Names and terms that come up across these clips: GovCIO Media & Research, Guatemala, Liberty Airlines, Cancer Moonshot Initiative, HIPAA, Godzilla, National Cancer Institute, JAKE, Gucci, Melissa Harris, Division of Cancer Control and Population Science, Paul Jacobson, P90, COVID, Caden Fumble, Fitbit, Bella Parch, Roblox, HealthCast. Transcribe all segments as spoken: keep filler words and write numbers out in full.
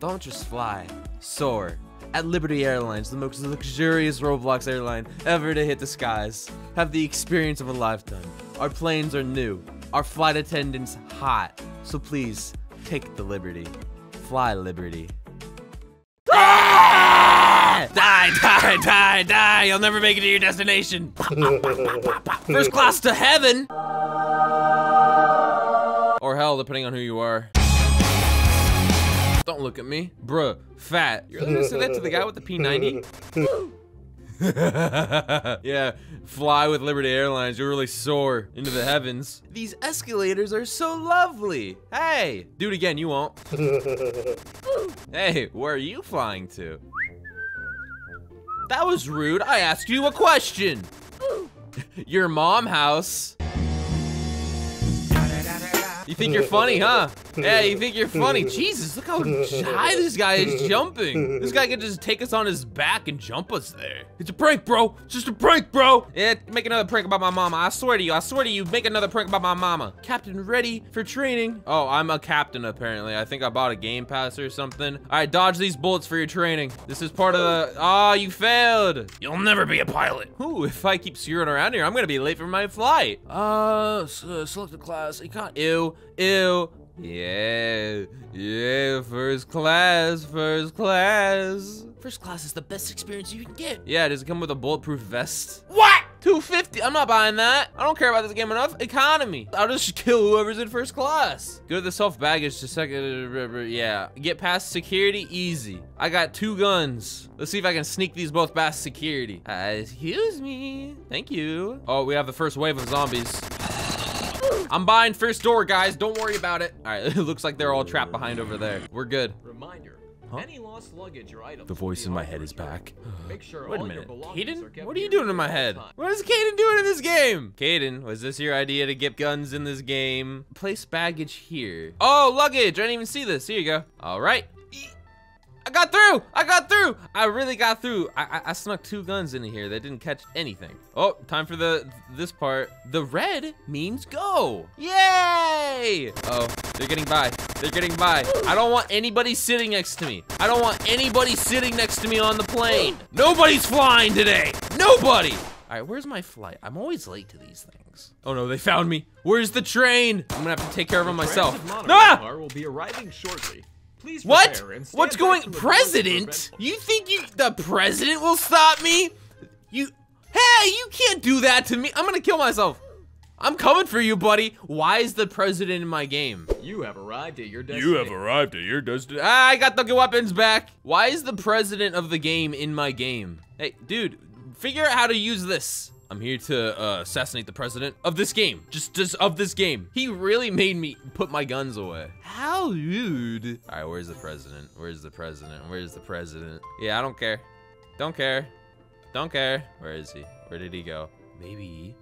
Don't just fly, soar. At Liberty Airlines, the most luxurious Roblox airline ever to hit the skies. Have the experience of a lifetime. Our planes are new. Our flight attendants hot. So please, take the liberty. Fly Liberty. Ah! Die, die, die, die. You'll never make it to your destination. First class to heaven. Or hell, depending on who you are. Don't look at me. Bruh, fat. You're gonna say that to the guy with the P ninety? Yeah, fly with Liberty Airlines. You'll really soar into the heavens. These escalators are so lovely. Hey, do it again, you won't. Hey, where are you flying to? That was rude. I asked you a question. Your mom house. You think you're funny, huh? Yeah, you think you're funny. Jesus, look how high this guy is jumping. This guy could just take us on his back and jump us there. It's a prank, bro. It's just a prank, bro. Yeah, make another prank about my mama. I swear to you, I swear to you, make another prank about my mama. Captain ready for training. Oh, I'm a captain, apparently. I think I bought a game pass or something. All right, dodge these bullets for your training. This is part of the, ah, oh, you failed. You'll never be a pilot. Ooh, if I keep screwing around here, I'm gonna be late for my flight. Uh, select the class. You can't, ew. Ew. Yeah. Yeah. First class. First class. First class is the best experience you can get. Yeah. Does it come with a bulletproof vest? What? two fifty. I'm not buying that. I don't care about this game enough. Economy. I'll just kill whoever's in first class. Go to the self baggage to second. Yeah. Get past security. Easy. I got two guns. Let's see if I can sneak these both past security. Uh, excuse me. Thank you. Oh, we have the first wave of zombies. I'm buying first door, guys. Don't worry about it. All right, it looks like they're all trapped behind over there. We're good. Reminder, huh? Any lost luggage or items. The voice in my head is back. Make sure Wait a minute, Caden? What are you doing in my head? What is Caden doing in this game? Caden, was this your idea to get guns in this game? Place baggage here. Oh, luggage. I didn't even see this. Here you go. All right. I got through! I got through! I really got through. I, I I snuck two guns in here that didn't catch anything. Oh, time for the this part. The red means go. Yay! Uh oh, they're getting by. They're getting by. I don't want anybody sitting next to me. I don't want anybody sitting next to me on the plane. Nobody's flying today. Nobody! All right, where's my flight? I'm always late to these things. Oh no, they found me. Where's the train? I'm gonna have to take care of them myself. Ah! Will be arriving shortly. Please what? What's going, president? You think you, the president will stop me? You, hey, you can't do that to me. I'm gonna kill myself. I'm coming for you, buddy. Why is the president in my game? You have arrived at your destination. You have arrived at your destination. Ah, I got the weapons back. Why is the president of the game in my game? Hey, dude, figure out how to use this. I'm here to uh, assassinate the president of this game. Just, just of this game. He really made me put my guns away. How rude. All right, where's the president? Where's the president? Where's the president? Yeah, I don't care. Don't care. Don't care. Where is he? Where did he go? Maybe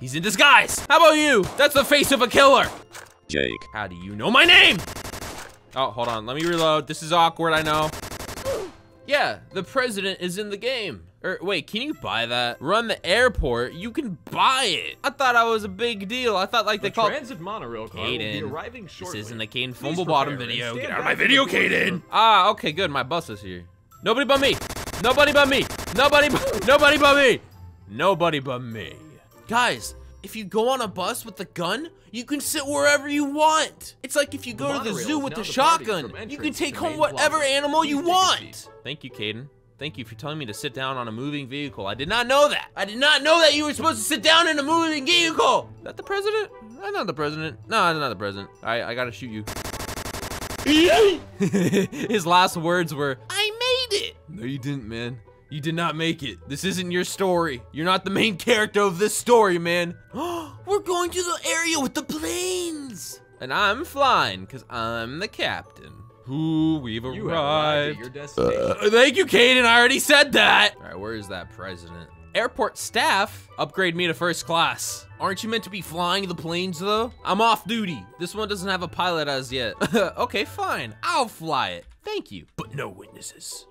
he's in disguise. How about you? That's the face of a killer. Jake. How do you know my name? Oh, hold on. Let me reload. This is awkward, I know. Yeah, the president is in the game. Or wait, can you buy that? Run the airport, you can buy it. I thought I was a big deal. I thought like they the called- transit monorail car will be arriving shortly. This isn't a Caden Fumble Bottom video. Get out of my video, Caden. Ah, okay, good, my bus is here. Nobody but me, nobody but me, nobody but, nobody but me, nobody but me. Guys, if you go on a bus with a gun, you can sit wherever you want. It's like if you go the to the zoo with the, the shotgun, you can take home whatever lobby. Animal Please you want. Thank you, Caden. Thank you for telling me to sit down on a moving vehicle. I did not know that. I did not know that you were supposed to sit down in a moving vehicle. Is that the president? That's not the president. No, that's not the president. All right, I gotta shoot you. His last words were, I made it. No, you didn't, man. You did not make it. This isn't your story. You're not the main character of this story, man. We're going to the area with the planes. And I'm flying, because I'm the captain. Ooh, we've arrived. You arrived at your destination. Uh, thank you, Caden. I already said that. All right, where is that president? Airport staff, upgrade me to first class. Aren't you meant to be flying the planes, though? I'm off duty. This one doesn't have a pilot as yet. Okay, fine. I'll fly it. Thank you. But no witnesses.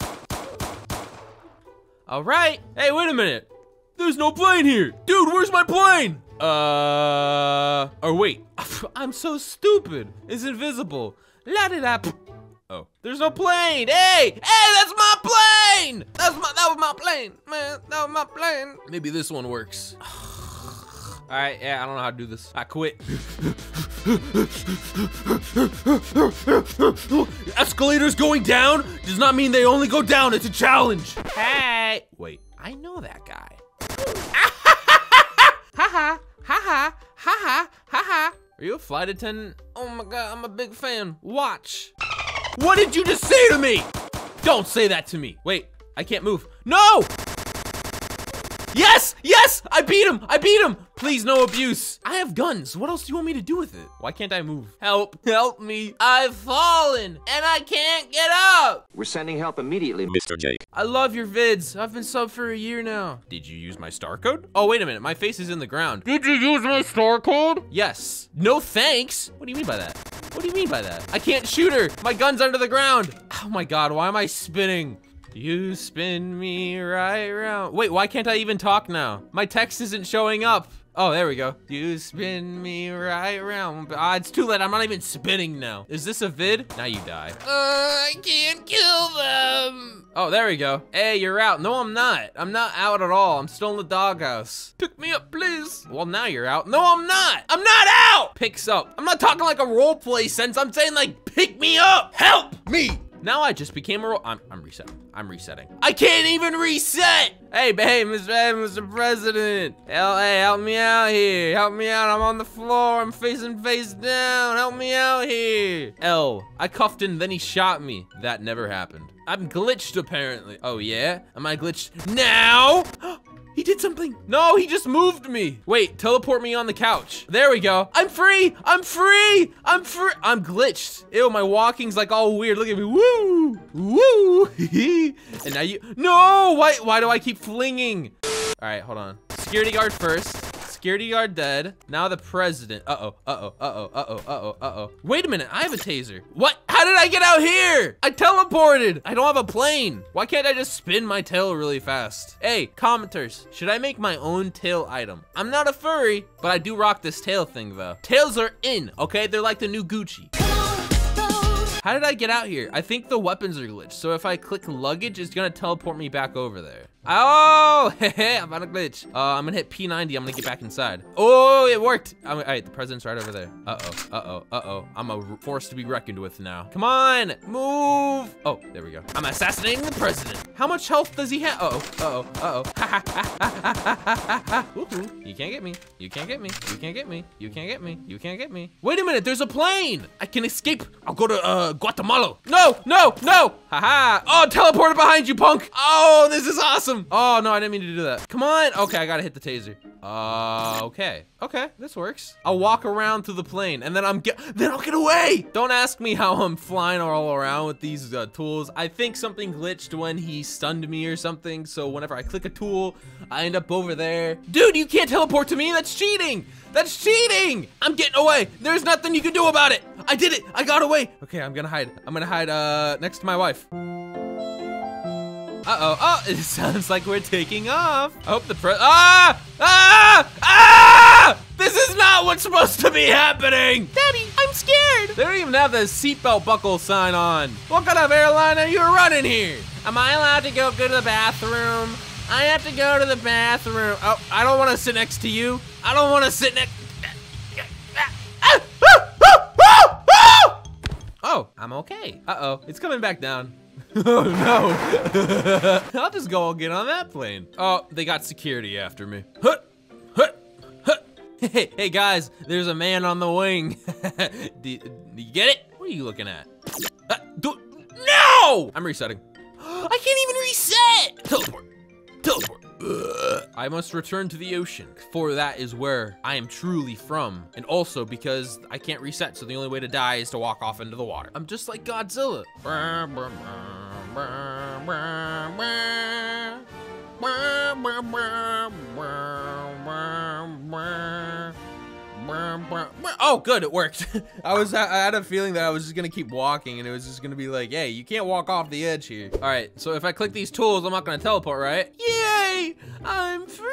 All right. Hey, wait a minute. There's no plane here. Dude, where's my plane? Uh, or wait. I'm so stupid. It's invisible. La-da-da. Oh. There's no plane! Hey! Hey, that's my plane! That's my, that was my plane, man. That was my plane. Maybe this one works. All right, yeah, I don't know how to do this. I quit. Escalators going down does not mean they only go down. It's a challenge. Hey. Wait, I know that guy. Ha ha, ha ha, ha ha, ha ha. Are you a flight attendant? Oh my God, I'm a big fan. Watch. What did you just say to me? Don't say that to me. Wait, I can't move. No! Yes, yes, I beat him, I beat him. Please, no abuse. I have guns, what else do you want me to do with it? Why can't I move? Help, help me. I've fallen and I can't get up. We're sending help immediately, Mister Jake. I love your vids, I've been sub for a year now. Did you use my star code? Oh, wait a minute, my face is in the ground. Did you use my star code? Yes, no thanks. What do you mean by that? What do you mean by that? I can't shoot her. My gun's under the ground. Oh my God, why am I spinning? You spin me right round. Wait, why can't I even talk now? My text isn't showing up. Oh, there we go. You spin me right round. Ah, it's too late. I'm not even spinning now. Is this a vid? Now you die. Uh, I can't kill them. Oh, there we go. Hey, you're out. No, I'm not. I'm not out at all. I'm still in the doghouse. Pick me up, please. Well, now you're out. No, I'm not. I'm not out. Picks up. I'm not talking like a role play sense. I'm saying like, pick me up. Help me. Now I just became a role. I'm, I'm resetting. I'm resetting. I can't even reset. Hey, hey, Mister President. L A, help me out here. Help me out. I'm on the floor. I'm facing face down. Help me out here. L, I cuffed him, then he shot me. That never happened. I'm glitched, apparently. Oh, yeah? Am I glitched now? He did something. No, he just moved me. Wait, teleport me on the couch. There we go. I'm free. I'm free. I'm free. I'm glitched. Ew, my walking's like all weird. Look at me. Woo. Woo. And now you. No. Why, why do I keep flinging? All right, hold on. Security guard first. Security guard dead. Now the president. Uh-oh, uh-oh, uh-oh, uh-oh, uh-oh, uh-oh. Wait a minute, I have a taser. What? How did I get out here? I teleported. I don't have a plane. Why can't I just spin my tail really fast? Hey, commenters, should I make my own tail item? I'm not a furry, but I do rock this tail thing though. Tails are in, okay? They're like the new Gucci. How did I get out here? I think the weapons are glitched. So if I click luggage, it's gonna teleport me back over there. Oh, I'm on a glitch. Uh, I'm gonna hit P ninety, I'm gonna get back inside. Oh, it worked. I'm, all right, the president's right over there. Uh-oh, uh-oh, uh-oh. I'm a force to be reckoned with now. Come on, move. Oh, there we go. I'm assassinating the president. How much health does he have? Uh-oh, uh-oh, uh-oh. Ha, ha, ha, ha. You can't get me, you can't get me, you can't get me, you can't get me, you can't get me. Wait a minute, there's a plane. I can escape. I'll go to uh, Guatemala. No, no, no. Ha-ha. Oh, teleported behind you, punk. Oh, this is awesome. Oh, no, I didn't mean to do that. Come on. Okay, I gotta hit the taser. Uh, okay. Okay, this works. I'll walk around to the plane, and then I'm get- Then I'll get away! Don't ask me how I'm flying all around with these uh, tools. I think something glitched when he stunned me or something, so whenever I click a tool, I end up over there. Dude, you can't teleport to me! That's cheating! That's cheating! I'm getting away! There's nothing you can do about it! I did it! I got away! Okay, I'm gonna hide. I'm gonna hide, uh, next to my wife. Uh-oh, oh, it sounds like we're taking off. I hope the pre- Ah! Ah! Ah! This is not what's supposed to be happening! Daddy, I'm scared! They don't even have the seatbelt buckle sign on. What kind of airline are you running here? Am I allowed to go, go to the bathroom? I have to go to the bathroom. Oh, I don't wanna sit next to you. I don't wanna sit next- Oh, I'm okay. Uh-oh, it's coming back down. Oh no. I'll just go and get on that plane. Oh, they got security after me. Huh, huh, huh. Hey, hey guys, there's a man on the wing. do, you, do you get it? What are you looking at? Uh, do, no! I'm resetting. I can't even reset! Teleport, teleport. I must return to the ocean, for that is where I am truly from. And also because I can't reset, so the only way to die is to walk off into the water. I'm just like Godzilla. Oh, good, it worked. I was, I had a feeling that I was just gonna keep walking and it was just gonna be like, hey, you can't walk off the edge here. All right, so if I click these tools, I'm not gonna teleport, right? Yay, I'm free.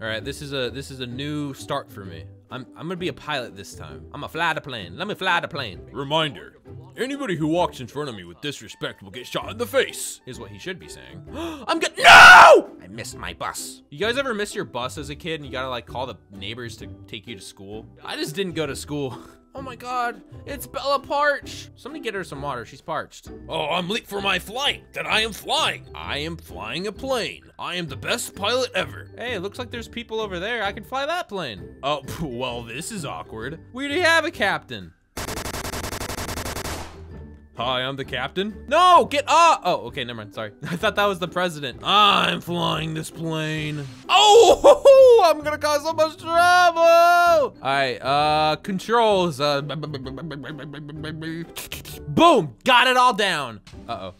All right, this is a, this is a new start for me. I'm, I'm gonna be a pilot this time. I'm a fly the plane, let me fly the plane. Reminder, Anybody who walks in front of me with disrespect will get shot in the face, is what he should be saying. I'm gonna- No! I missed my bus. You guys ever miss your bus as a kid and you gotta like call the neighbors to take you to school? I just didn't go to school. Oh my God, it's Bella Parch. Somebody get her some water, she's parched. Oh, I'm late for my flight, that I am flying. I am flying a plane. I am the best pilot ever. Hey, it looks like there's people over there. I can fly that plane. Oh, well, this is awkward. We already have a captain. Hi, I'm the captain. No, get up. Oh, okay, never mind, sorry. I thought that was the president. I'm flying this plane. Oh, I'm gonna cause so much trouble. All right, uh, controls. Uh, boom, got it all down. Uh-oh,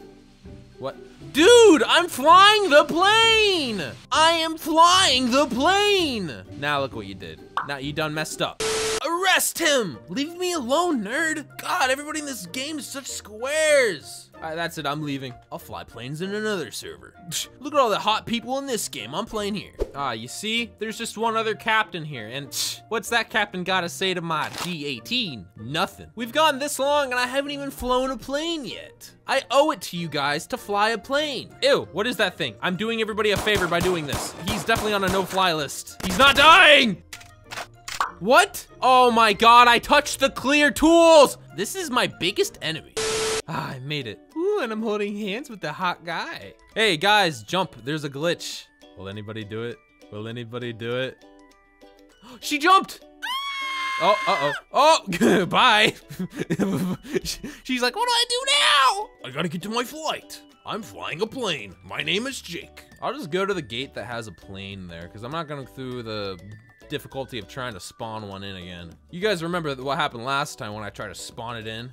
what? Dude, I'm flying the plane. I am flying the plane. Now look what you did. Now you done messed up. Arrest him! Leave me alone, nerd! God, everybody in this game is such squares! All right, that's it, I'm leaving. I'll fly planes in another server. Look at all the hot people in this game, I'm playing here. Ah, you see? There's just one other captain here, and what's that captain gotta say to my G eighteen? Nothing. We've gone this long and I haven't even flown a plane yet. I owe it to you guys to fly a plane. Ew, what is that thing? I'm doing everybody a favor by doing this. He's definitely on a no-fly list. He's not dying! What? Oh my God, I touched the clear tools. This is my biggest enemy. Ah, I made it. Ooh, and I'm holding hands with the hot guy. Hey guys, jump, there's a glitch. Will anybody do it? Will anybody do it? She jumped. Oh, uh-oh. Oh, bye. She's like, what do I do now? I gotta get to my flight. I'm flying a plane. My name is Jake. I'll just go to the gate that has a plane there because I'm not going through the difficulty of trying to spawn one in again. You guys remember what happened last time when I tried to spawn it in?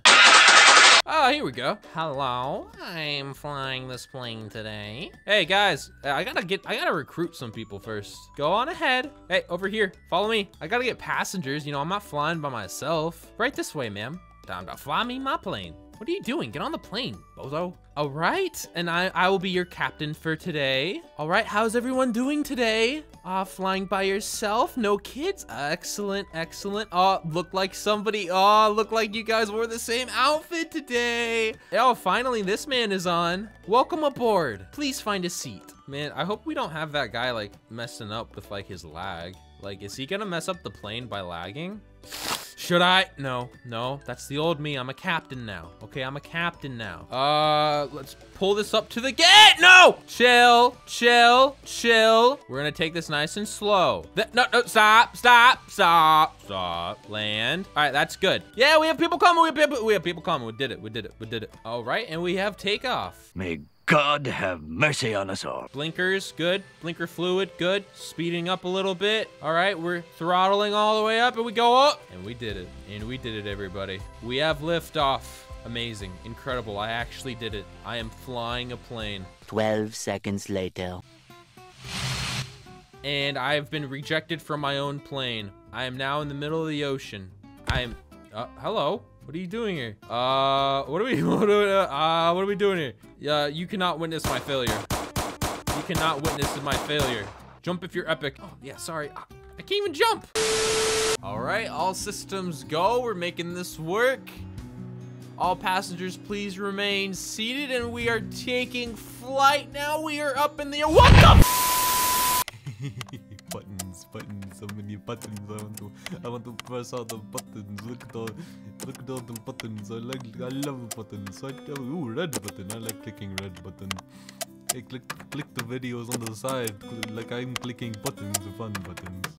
Oh, here we go. Hello, I'm flying this plane today. Hey guys, I gotta get, I gotta recruit some people first. Go on ahead. Hey, over here, follow me. I gotta get passengers, you know, I'm not flying by myself. Right this way, ma'am. Time to fly me my plane. What are you doing? Get on the plane, bozo. All right, and I, I will be your captain for today. All right, how's everyone doing today? Ah, uh, flying by yourself, no kids. Uh, excellent, excellent. Oh, look like somebody, oh, look like you guys wore the same outfit today. Oh, finally, this man is on. Welcome aboard. Please find a seat. Man, I hope we don't have that guy, like, messing up with, like, his lag. Like, is he gonna mess up the plane by lagging? Should I? No, no, that's the old me. I'm a captain now. Okay, I'm a captain now. Uh, let's pull this up to the gate. No! Chill, chill, chill. We're gonna take this nice and slow. Th no, no, stop, stop, stop, stop. Land. All right, that's good. Yeah, we have people coming. We have people, we have people coming. We did it, we did it, we did it. All right, and we have takeoff. May God have mercy on us all. Blinkers, good. Blinker fluid, good. Speeding up a little bit. All right, we're throttling all the way up and we go up. And we did it, and we did it, everybody. We have liftoff. Amazing, incredible, I actually did it. I am flying a plane. twelve seconds later. And I've been rejected from my own plane. I am now in the middle of the ocean. I am, uh, hello. What are you doing here? Uh, what are we, what are we, uh, what are we doing here? Yeah, uh, you cannot witness my failure. You cannot witness my failure. Jump if you're epic. Oh, yeah, sorry. I, I can't even jump. All right, all systems go. We're making this work. All passengers, please remain seated, and we are taking flight now. We are up in the air. What the f buttons, buttons, so many buttons. I want to, I want to press all the buttons. Look at all. Look at all the buttons. I like, I love buttons. I tell you, ooh, red button. I like clicking red button. I click, click the videos on the side. Like I'm clicking buttons, fun buttons.